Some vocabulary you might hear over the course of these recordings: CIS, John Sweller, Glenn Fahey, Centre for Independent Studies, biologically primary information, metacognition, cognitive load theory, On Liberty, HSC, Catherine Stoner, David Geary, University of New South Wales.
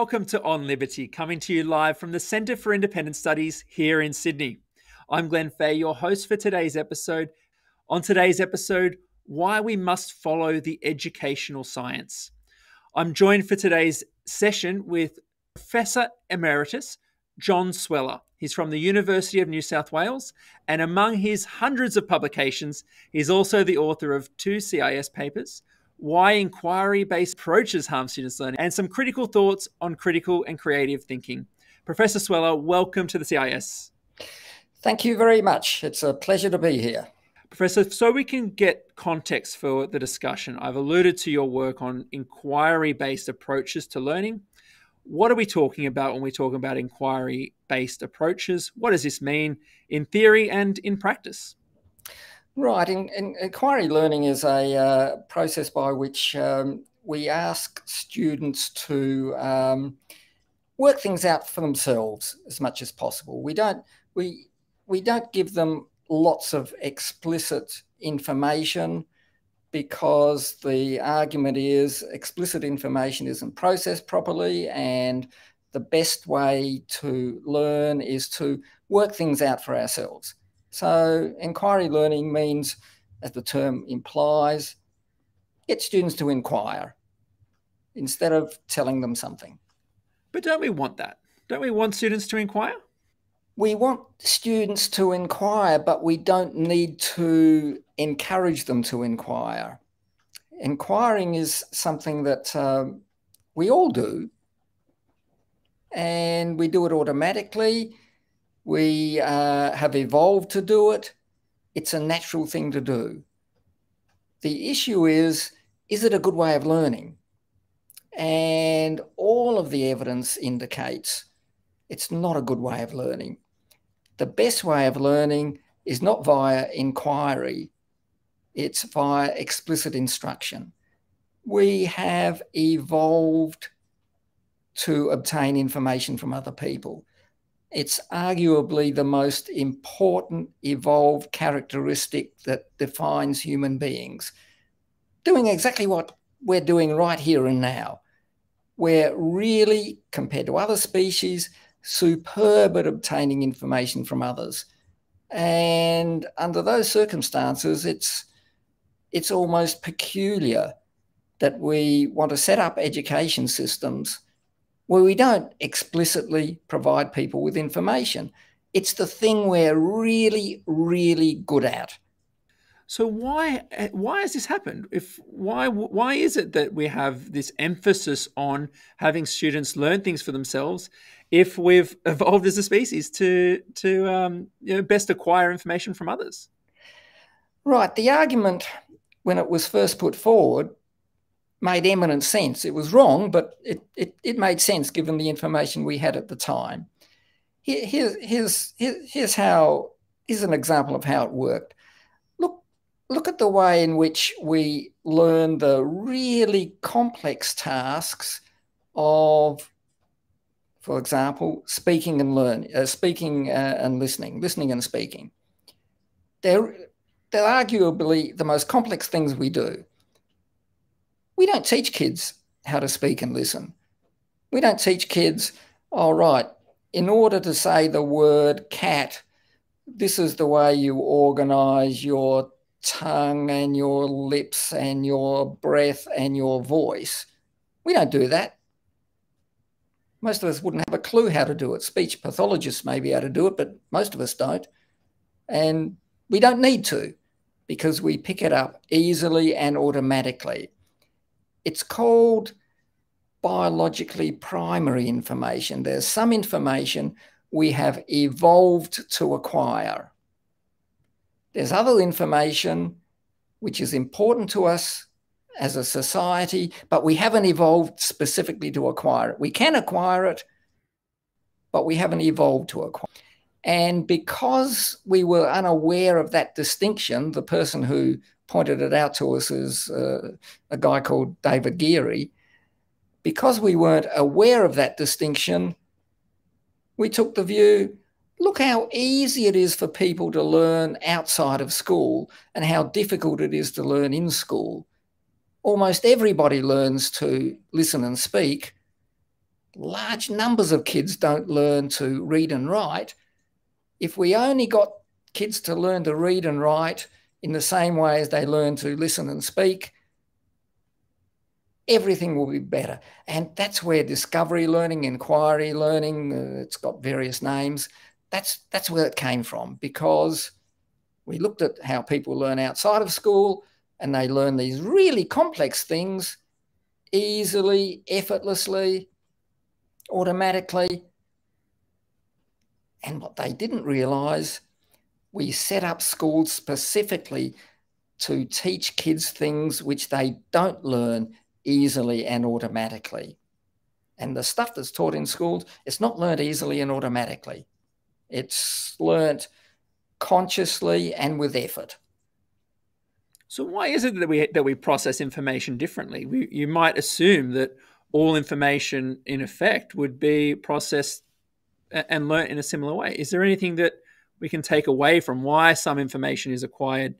welcome to On Liberty, coming to you live from the Centre for Independent Studies here in Sydney. I'm Glenn Fahey, your host for today's episode. On today's episode, why we must follow the educational science. I'm joined for today's session with Professor Emeritus John Sweller. He's from the University of New South Wales, and among his hundreds of publications, he's also the author of 2 CIS papers, Why Inquiry-Based Approaches Harm Students' Learning, and some critical thoughts on critical and creative thinking. Professor Sweller, welcome to the CIS. Thank you very much. It's a pleasure to be here. Professor, so we can get context for the discussion, I've alluded to your work on inquiry-based approaches to learning. What are we talking about when we talk about inquiry-based approaches? What does this mean in theory and in practice? Right. Inquiry learning is a process by which we ask students to work things out for themselves as much as possible. We don't give them lots of explicit information because the argument is explicit information isn't processed properly, and the best way to learn is to work things out for ourselves. So inquiry learning means, as the term implies, get students to inquire instead of telling them something. But don't we want that? Don't we want students to inquire? We want students to inquire, but we don't need to encourage them to inquire. Inquiring is something that we all do, and we do it automatically. We have evolved to do it. It's a natural thing to do. The issue is it a good way of learning? And all of the evidence indicates it's not a good way of learning. The best way of learning is not via inquiry. It's via explicit instruction. We have evolved to obtain information from other people. It's arguably the most important evolved characteristic that defines human beings. Doing exactly what we're doing right here and now. We're really, compared to other species, superb at obtaining information from others. And under those circumstances, it's almost peculiar that we want to set up education systems where we don't explicitly provide people with information. It's the thing we're really, really good at. So why has this happened? Why is it that we have this emphasis on having students learn things for themselves if we've evolved as a species to best acquire information from others? Right. The argument, when it was first put forward, made eminent sense. It was wrong, but it made sense given the information we had at the time. Here's an example of how it worked. Look at the way in which we learn the really complex tasks of, for example, listening and speaking. They're arguably the most complex things we do. We don't teach kids how to speak and listen. We don't teach kids, all right, in order to say the word cat, this is the way you organise your tongue and your lips and your breath and your voice. We don't do that. Most of us wouldn't have a clue how to do it. Speech pathologists may be able to do it, but most of us don't. And we don't need to because we pick it up easily and automatically. It's called biologically primary information. There's some information we have evolved to acquire. There's other information which is important to us as a society, but we haven't evolved specifically to acquire it. We can acquire it, but we haven't evolved to acquire it. And because we were unaware of that distinction, the person who pointed it out to us is a guy called David Geary. Because we weren't aware of that distinction, we took the view, look how easy it is for people to learn outside of school and how difficult it is to learn in school. Almost everybody learns to listen and speak. large numbers of kids don't learn to read and write. If we only got kids to learn to read and write in the same way as they learn to listen and speak, everything will be better. And that's where discovery learning, inquiry learning, it's got various names, that's where it came from, because we looked at how people learn outside of school and they learn these really complex things easily, effortlessly, automatically. And what they didn't realise, we set up schools specifically to teach kids things which they don't learn easily and automatically. And the stuff that's taught in schools, it's not learned easily and automatically. It's learnt consciously and with effort. So why is it that we process information differently? You might assume that all information, in effect, would be processed and learnt in a similar way. Is there anything that we can take away from why some information is acquired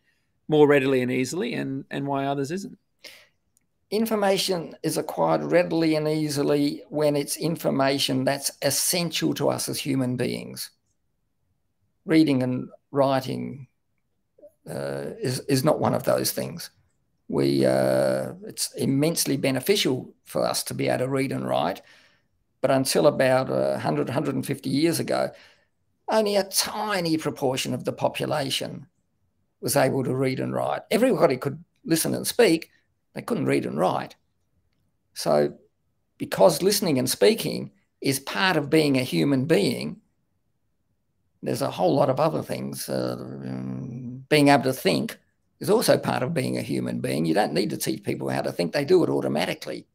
more readily and easily and why others isn't? Information is acquired readily and easily when it's information that's essential to us as human beings. Reading and writing is not one of those things. It's immensely beneficial for us to be able to read and write, but until about 100, 150 years ago, only a tiny proportion of the population was able to read and write. Everybody could listen and speak, they couldn't read and write. So because listening and speaking is part of being a human being, there's a whole lot of other things. Being able to think is also part of being a human being. You don't need to teach people how to think. They do it automatically.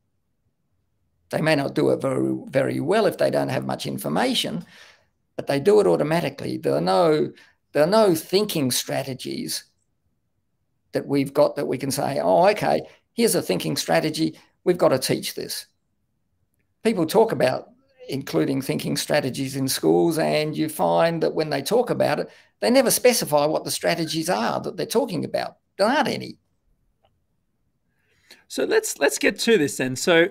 They may not do it very, very well if they don't have much information, but they do it automatically. There are no thinking strategies that we've got that we can say, oh, okay, here's a thinking strategy. We've got to teach this. People talk about including thinking strategies in schools, and you find that when they talk about it, they never specify what the strategies are that they're talking about. There aren't any. So let's get to this then. So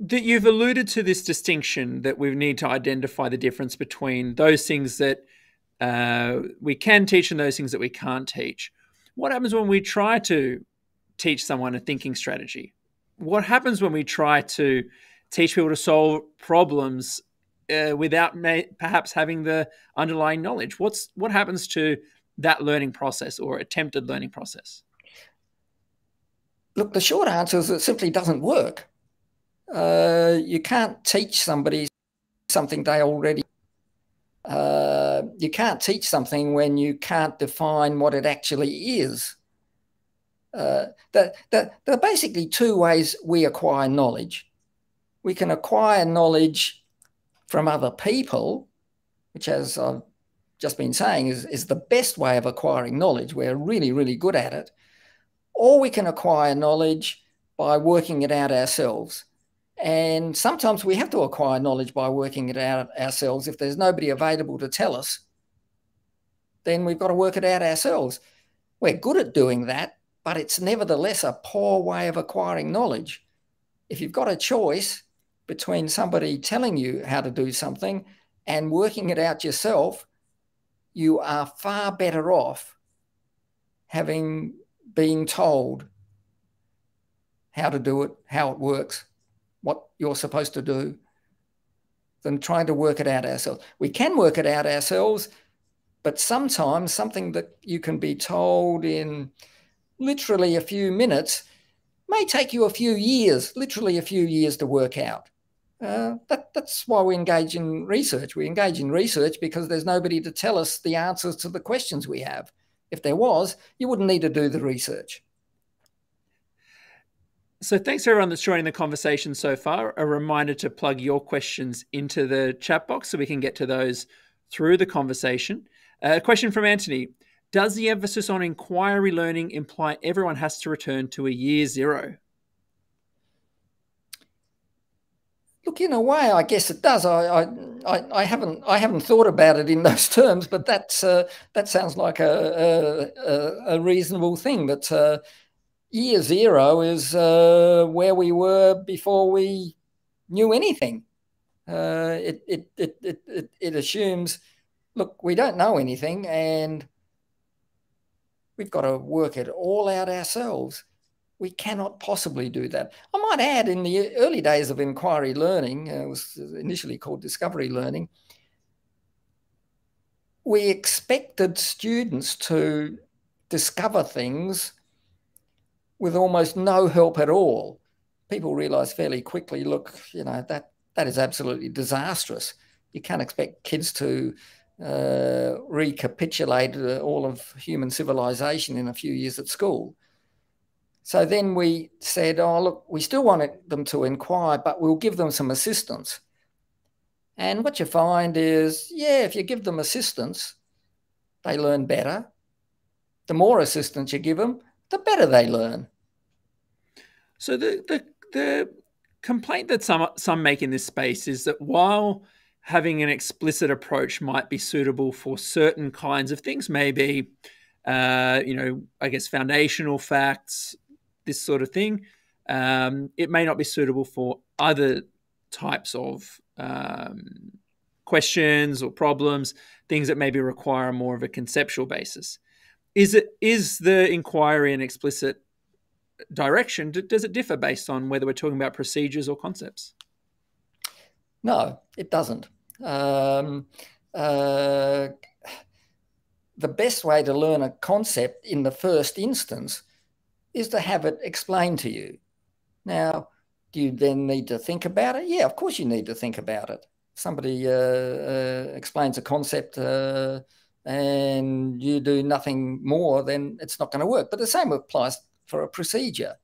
that you've alluded to this distinction that we need to identify the difference between those things that we can teach and those things that we can't teach. What happens when we try to teach someone a thinking strategy? What happens when we try to teach people to solve problems without perhaps having the underlying knowledge? What happens to that learning process or attempted learning process? Look, the short answer is it simply doesn't work. You can't teach somebody something they already... you can't teach something when you can't define what it actually is. There are basically two ways we acquire knowledge. We can acquire knowledge from other people, which, as I've just been saying, is the best way of acquiring knowledge. We're really, really good at it. Or we can acquire knowledge by working it out ourselves. And sometimes we have to acquire knowledge by working it out ourselves. If there's nobody available to tell us, then we've got to work it out ourselves. We're good at doing that, but it's nevertheless a poor way of acquiring knowledge. If you've got a choice between somebody telling you how to do something and working it out yourself, you are far better off having been told how to do it, how it works, what you're supposed to do, than trying to work it out ourselves. We can work it out ourselves, but sometimes something that you can be told in literally a few minutes may take you a few years, literally a few years to work out. That's why we engage in research. We engage in research because there's nobody to tell us the answers to the questions we have. If there was, you wouldn't need to do the research. So thanks for everyone that's joining the conversation so far. A reminder to plug your questions into the chat box so we can get to those through the conversation. A question from Anthony. Does the emphasis on inquiry learning imply everyone has to return to a year 0? Look, in a way, I guess it does. I haven't thought about it in those terms, but that sounds like a reasonable thing, that Year 0 is where we were before we knew anything. It assumes, look, we don't know anything and we've got to work it all out ourselves. We cannot possibly do that. I might add, in the early days of inquiry learning, it was initially called discovery learning, we expected students to discover things with almost no help at all. People realised fairly quickly, look, you know, that is absolutely disastrous. You can't expect kids to recapitulate all of human civilization in a few years at school. So then we said, oh, look, we still wanted them to inquire, but we'll give them some assistance. And what you find is, yeah, if you give them assistance, they learn better. The more assistance you give them, the better they learn. So the complaint that some make in this space is that while having an explicit approach might be suitable for certain kinds of things, maybe, you know, I guess foundational facts, this sort of thing, it may not be suitable for other types of questions or problems, things that maybe require more of a conceptual basis. Is the inquiry an explicit direction? Does it differ based on whether we're talking about procedures or concepts? No, it doesn't. The best way to learn a concept in the first instance is to have it explained to you. Now, do you then need to think about it? Yeah, of course you need to think about it. Somebody explains a concept and you do nothing more, then it's not going to work. But the same applies for a procedure.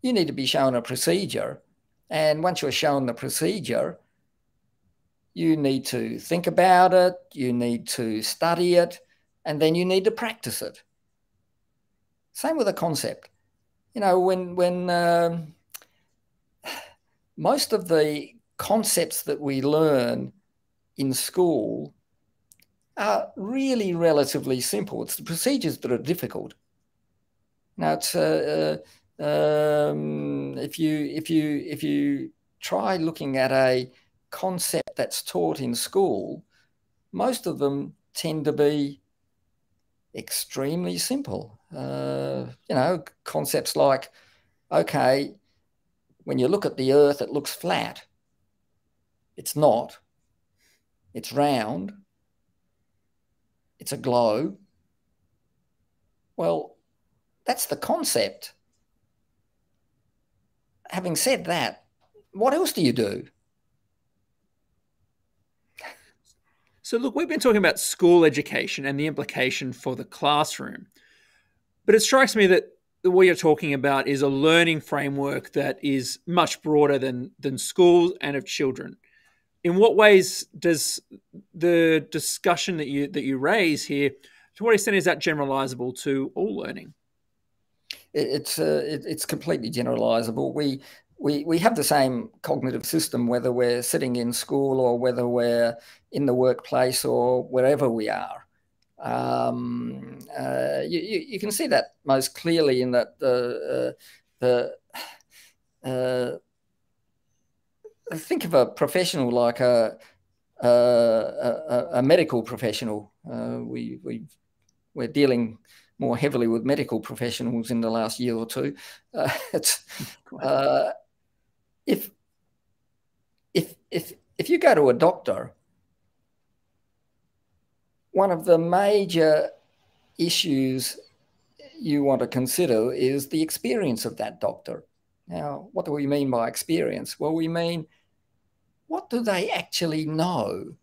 You need to be shown a procedure. And once you're shown the procedure, you need to think about it, you need to study it, and then you need to practice it. Same with a concept. You know, when most of the concepts that we learn in school are really relatively simple. It's the procedures that are difficult. Now, it's, if you try looking at a concept that's taught in school, most of them tend to be extremely simple. You know, concepts like, okay, when you look at the earth, it looks flat. It's not. It's round. It's a globe. Well, that's the concept. Having said that, what else do you do? So look, we've been talking about school education and the implication for the classroom, but it strikes me that what you're talking about is a learning framework that is much broader than schools and of children. In what ways does the discussion that you raise here, to what extent is that generalizable to all learning? It's completely generalizable. We have the same cognitive system whether we're sitting in school or whether we're in the workplace or wherever we are. You can see that most clearly in that think of a professional like a medical professional. We're dealing more heavily with medical professionals in the last year or two. If you go to a doctor, one of the major issues you want to consider is the experience of that doctor. Now, what do we mean by experience? Well, we mean, what do they actually know?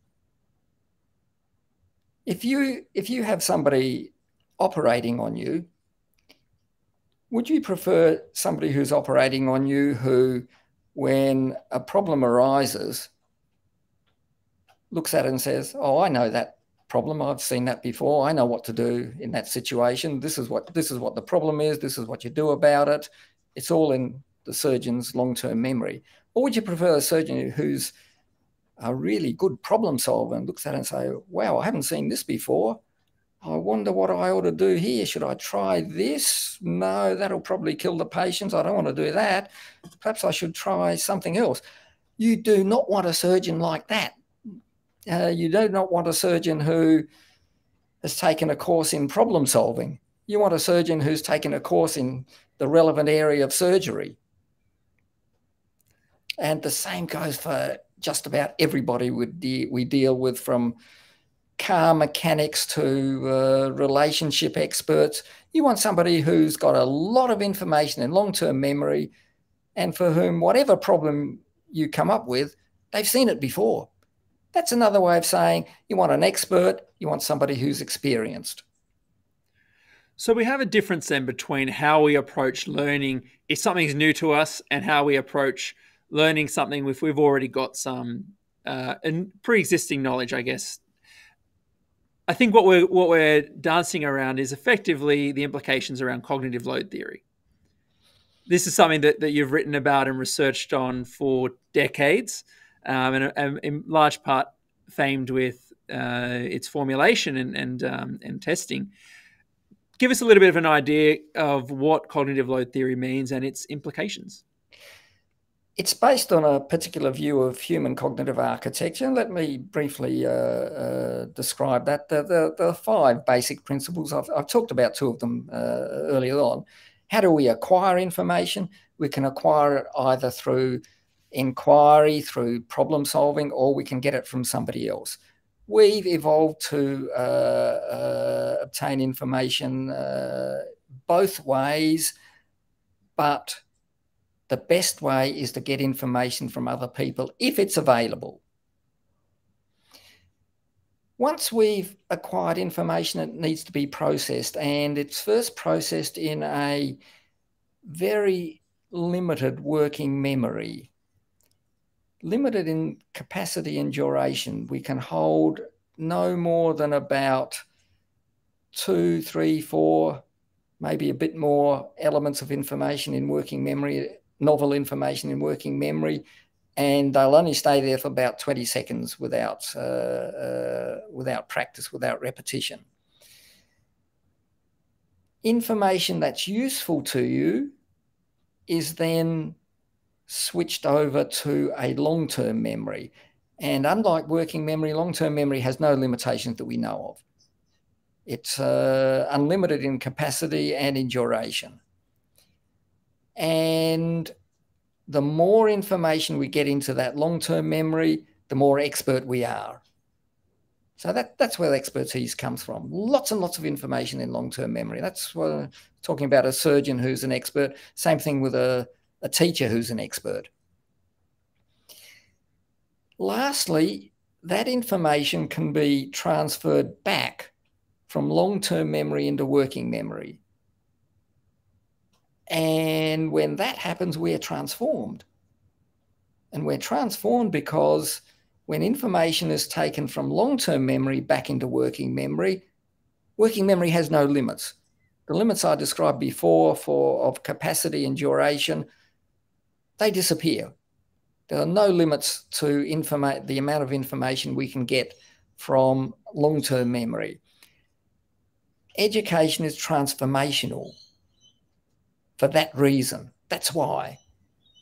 If you have somebody operating on you, would you prefer somebody who's operating on you who, when a problem arises, looks at it and says, oh, I know that problem, I've seen that before, I know what to do in that situation, this is what the problem is, this is what you do about it, it's all in the surgeon's long-term memory? Or would you prefer a surgeon who's a really good problem solver and looks at it and say, wow, I haven't seen this before, I wonder what I ought to do here. Should I try this? No, that'll probably kill the patients. I don't want to do that. Perhaps I should try something else. you do not want a surgeon like that. You do not want a surgeon who has taken a course in problem solving. You want a surgeon who's taken a course in the relevant area of surgery. And the same goes for just about everybody we deal with, from car mechanics to relationship experts. You want somebody who's got a lot of information and long-term memory, and for whom whatever problem you come up with, they've seen it before. That's another way of saying you want an expert, you want somebody who's experienced. So we have a difference then between how we approach learning if something's new to us and how we approach learning something if we've already got some pre-existing knowledge, I guess. I think what we're dancing around is effectively the implications around cognitive load theory. This is something that you've written about and researched on for decades, and in large part famed with its formulation and testing. Give us a little bit of an idea of what cognitive load theory means and its implications. It's based on a particular view of human cognitive architecture. And let me briefly describe that. The five basic principles, I've talked about two of them earlier on. How do we acquire information? We can acquire it either through inquiry, through problem solving, or we can get it from somebody else. We've evolved to obtain information both ways, but the best way is to get information from other people if it's available. Once we've acquired information, it needs to be processed, and it's first processed in a very limited working memory, limited in capacity and duration. We can hold no more than about 2, 3, 4, maybe a bit more elements of information in working memory, novel information in working memory, and they'll only stay there for about 20 seconds without practice, without repetition. Information that's useful to you is then switched over to a long-term memory. And unlike working memory, long-term memory has no limitations that we know of. It's unlimited in capacity and in duration. And the more information we get into that long-term memory, the more expert we are. So that's where the expertise comes from. Lots and lots of information in long-term memory. That's what I'm talking about, a surgeon who's an expert. Same thing with a teacher who's an expert. Lastly, that information can be transferred back from long-term memory into working memory. And when that happens, we're transformed. And we're transformed because when information is taken from long-term memory back into working memory has no limits. The limits I described before of capacity and duration, they disappear. There are no limits to the amount of information we can get from long-term memory. Education is transformational. For that reason, that's why.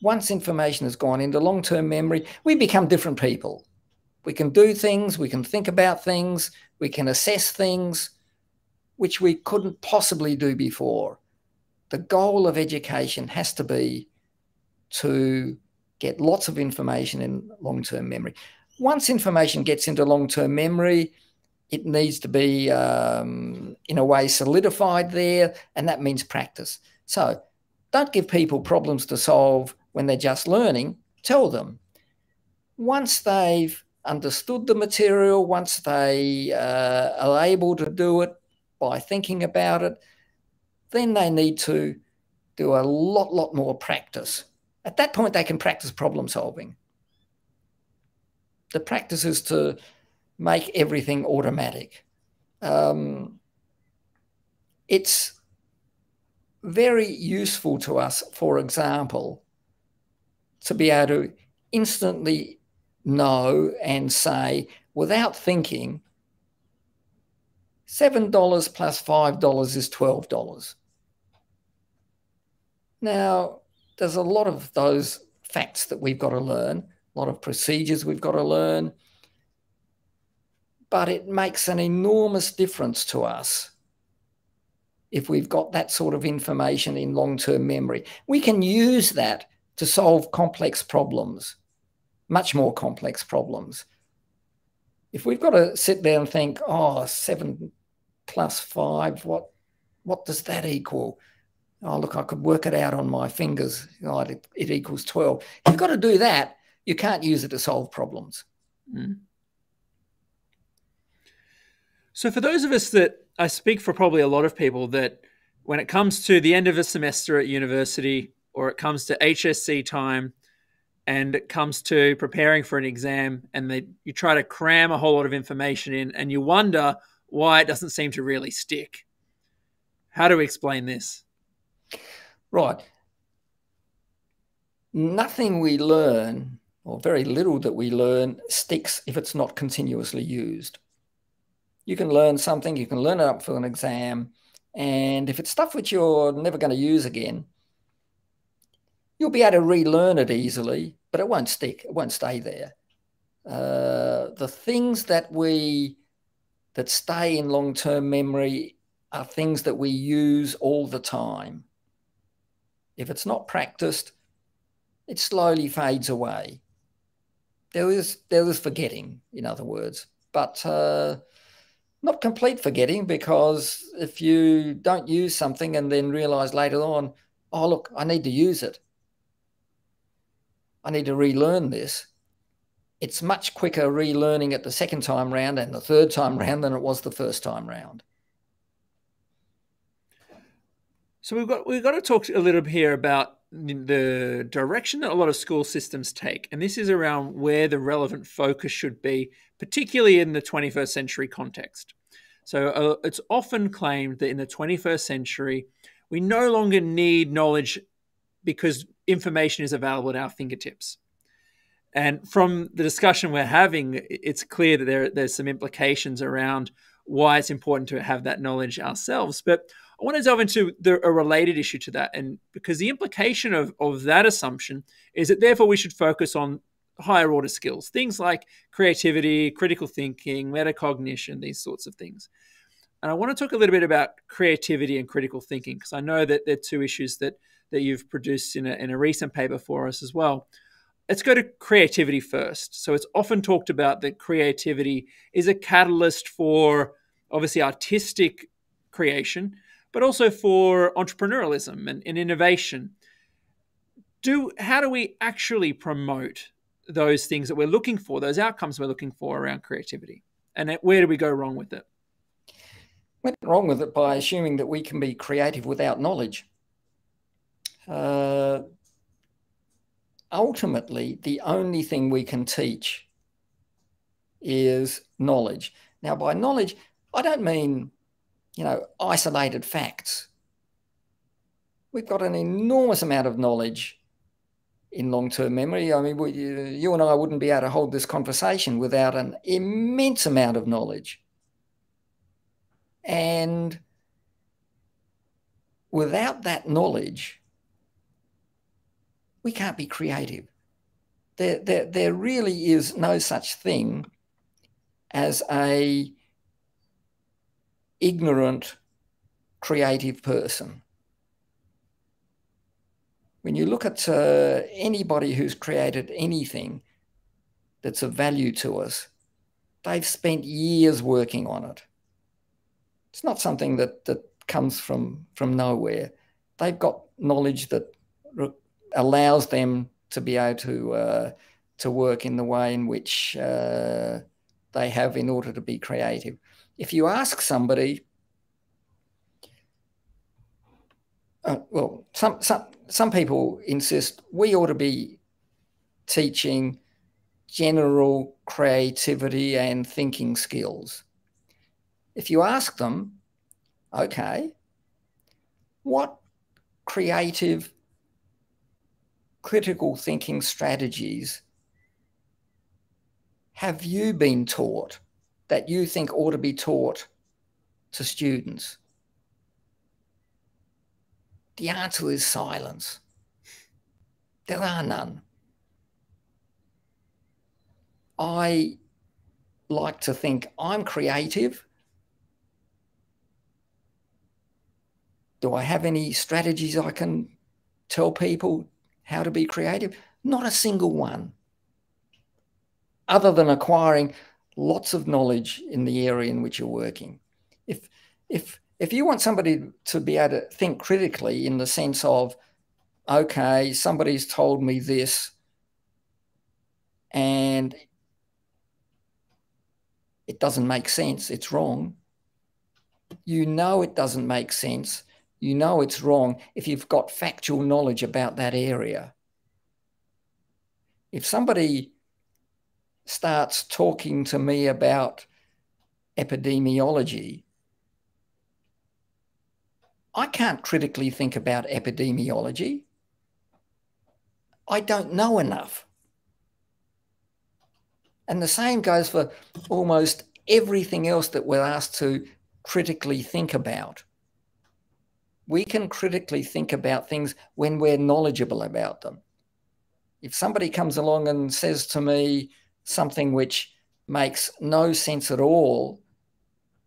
Once information has gone into long-term memory, we become different people. We can do things, we can think about things, we can assess things, which we couldn't possibly do before. The goal of education has to be to get lots of information in long-term memory. Once information gets into long-term memory, it needs to be, in a way, solidified there, and that means practice. So don't give people problems to solve when they're just learning. Tell them. Once they've understood the material, once they are able to do it by thinking about it, then they need to do a lot more practice. At that point, they can practice problem solving. The practice is to make everything automatic. It's very useful to us, for example, to be able to instantly know and say, without thinking, $7 plus $5 is $12. Now, there's a lot of those facts that we've got to learn. a lot of procedures we've got to learn. But it makes an enormous difference to us if we've got that sort of information in long-term memory. We can use that to solve complex problems, much more complex problems. If we've got to sit there and think, oh, 7 plus 5, what does that equal? Oh, look, I could work it out on my fingers. Oh, it equals 12. If you've got to do that, you can't use it to solve problems. Mm. So for those of us that, I speak for probably a lot of people, that when it comes to the end of a semester at university, or it comes to HSC time, and it comes to preparing for an exam, and you try to cram a whole lot of information in, and you wonder why it doesn't seem to really stick. How do we explain this? Right. Nothing we learn, or very little that we learn, sticks if it's not continuously used. You can learn something, you can learn it up for an exam, and if it's stuff which you're never going to use again, you'll be able to relearn it easily, but it won't stick, it won't stay there. The things that stay in long-term memory are things that we use all the time. If it's not practiced, it slowly fades away. There is forgetting, in other words, but not complete forgetting, because if you don't use something and then realise later on, oh, look, I need to use it, I need to relearn this, it's much quicker relearning it the second time round and the third time round than it was the first time round. So we've got to talk a little bit here about the direction that a lot of school systems take, and this is around where the relevant focus should be, particularly in the 21st century context. So it's often claimed that in the 21st century, we no longer need knowledge because information is available at our fingertips. And from the discussion we're having, it's clear that there's some implications around why it's important to have that knowledge ourselves. But I want to delve into a related issue to that, and because the implication of that assumption is that therefore we should focus on higher order skills, things like creativity, critical thinking, metacognition, these sorts of things. And I want to talk a little bit about creativity and critical thinking, because I know that they're two issues that you've produced in a recent paper for us as well. Let's go to creativity first. So it's often talked about that creativity is a catalyst for obviously artistic creation, but also for entrepreneurialism and innovation. How do we actually promote those things that we're looking for, those outcomes we're looking for around creativity? And where do we go wrong with it? Went wrong with it by assuming that we can be creative without knowledge. Ultimately, the only thing we can teach is knowledge. Now, by knowledge, I don't mean, you know, isolated facts. We've got an enormous amount of knowledge in long-term memory. I mean, you and I wouldn't be able to hold this conversation without an immense amount of knowledge. And without that knowledge, we can't be creative. There really is no such thing as an ignorant, creative person. When you look at anybody who's created anything that's of value to us, they've spent years working on it. It's not something that comes from nowhere. They've got knowledge that allows them to be able to work in the way in which they have in order to be creative. If you ask somebody, well, some people insist we ought to be teaching general creativity and thinking skills. If you ask them, okay, what creative, critical thinking strategies have you been taught that you think ought to be taught to students? The answer is silence. There are none. I like to think I'm creative. Do I have any strategies I can tell people how to be creative? Not a single one, other than acquiring lots of knowledge in the area in which you're working. If you want somebody to be able to think critically in the sense of, okay, somebody's told me this and it doesn't make sense, it's wrong. You know it doesn't make sense. You know it's wrong if you've got factual knowledge about that area. If somebody starts talking to me about epidemiology, I can't critically think about epidemiology. I don't know enough. And the same goes for almost everything else that we're asked to critically think about. We can critically think about things when we're knowledgeable about them. If somebody comes along and says to me something which makes no sense at all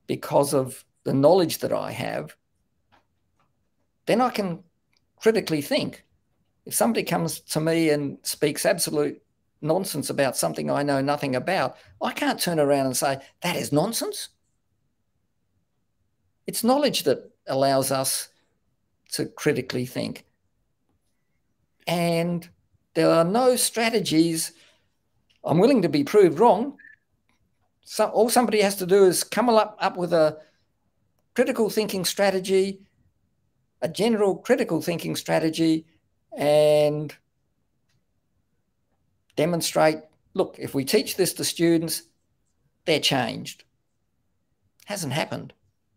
because of the knowledge that I have, then I can critically think. If somebody comes to me and speaks absolute nonsense about something I know nothing about, I can't turn around and say, that is nonsense. It's knowledge that allows us to critically think. And there are no strategies. I'm willing to be proved wrong. So all somebody has to do is come up with a critical thinking strategy, a general critical thinking strategy, and demonstrate, look, if we teach this to students, they're changed. Hasn't happened.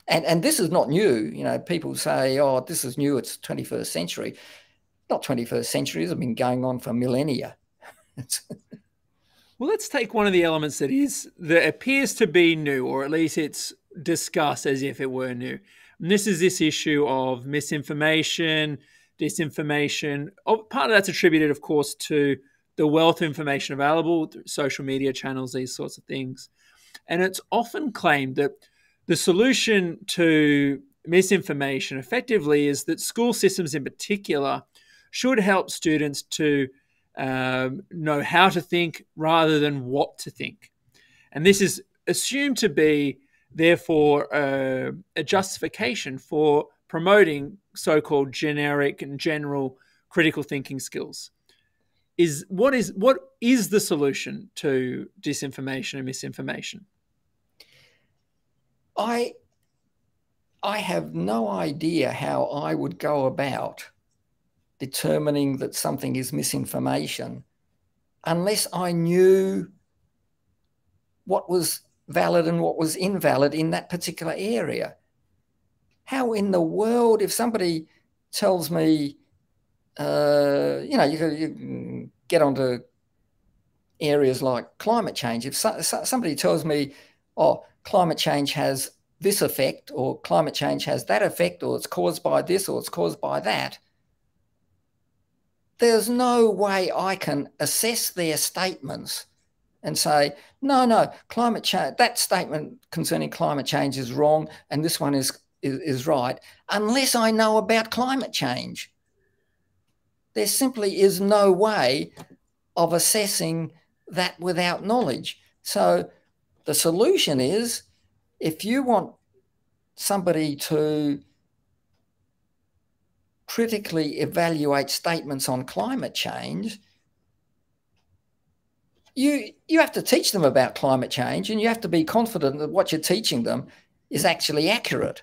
And this is not new. You know, people say, oh, this is new, it's 21st century. Not 21st century, it's been going on for millennia. Well, let's take one of the elements that appears to be new, or at least it's discussed as if it were new. And this is this issue of misinformation, disinformation. Part of that's attributed, of course, to the wealth of information available, social media channels, these sorts of things. And it's often claimed that the solution to misinformation effectively is that school systems in particular should help students to know how to think rather than what to think. And this is assumed to be, therefore, a justification for promoting so-called generic and general critical thinking skills. What is the solution to disinformation and misinformation? I have no idea how I would go about determining that something is misinformation unless I knew what was valid and what was invalid in that particular area. How in the world, if somebody tells me, you know, you can get onto areas like climate change. If somebody tells me, oh, climate change has this effect, or climate change has that effect, or it's caused by this, or it's caused by that, there's no way I can assess their statements and say, no, climate change, that statement concerning climate change is wrong and this one is right, unless I know about climate change. There simply is no way of assessing that without knowledge. So the solution is, if you want somebody to critically evaluate statements on climate change, you have to teach them about climate change, and you have to be confident that what you're teaching them is actually accurate.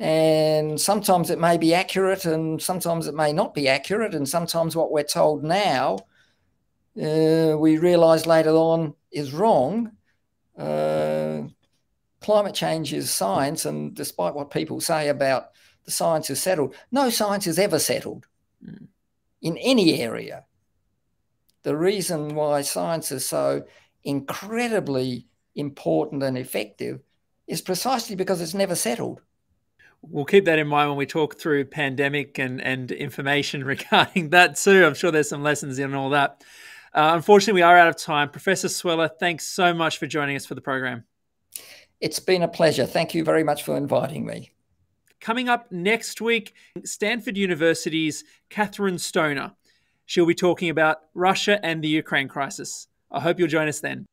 And sometimes it may be accurate and sometimes it may not be accurate, and sometimes what we're told now, we realise later on is wrong. Climate change is science, and despite what people say about the science is settled, no science is ever settled in any area. The reason why science is so incredibly important and effective is precisely because it's never settled. We'll keep that in mind when we talk through pandemic and information regarding that too. I'm sure there's some lessons in all that. Unfortunately, we are out of time. Professor Sweller, thanks so much for joining us for the program. It's been a pleasure. Thank you very much for inviting me. Coming up next week, Stanford University's Catherine Stoner. She'll be talking about Russia and the Ukraine crisis. I hope you'll join us then.